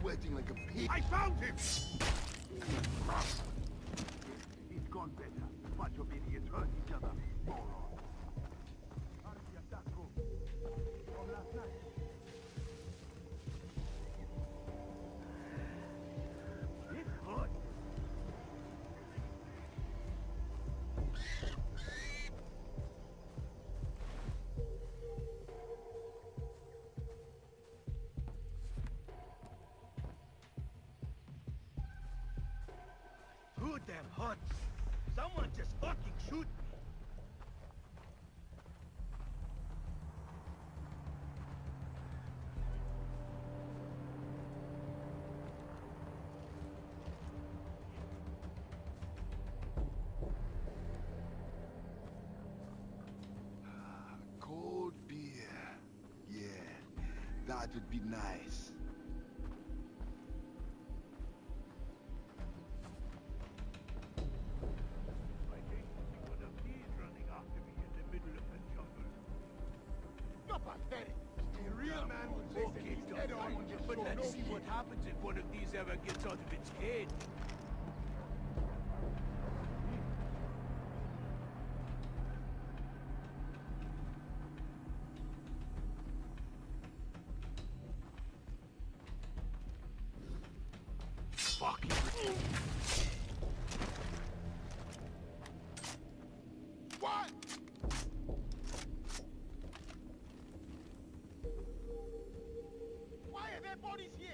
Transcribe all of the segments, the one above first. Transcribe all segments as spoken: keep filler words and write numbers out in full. sweating like a pig. I found him! He's gone better. Bunch of idiots hurt each other. Moron. From last night. Damn hot. Someone just fucking shoot me. Cold beer. Yeah, that would be nice. Ever gets out of its head. Fuck you. What? Why are there bodies here?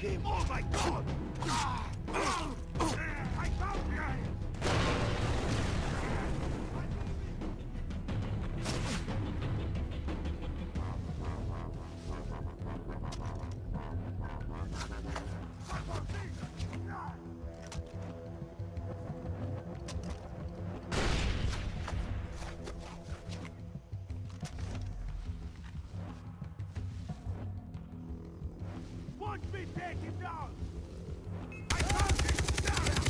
Oh my God! Won't be taken down! I can't get down!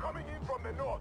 Coming in from the north.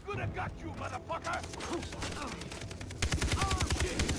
I'm gonna gut you, motherfucker! Oh, shit!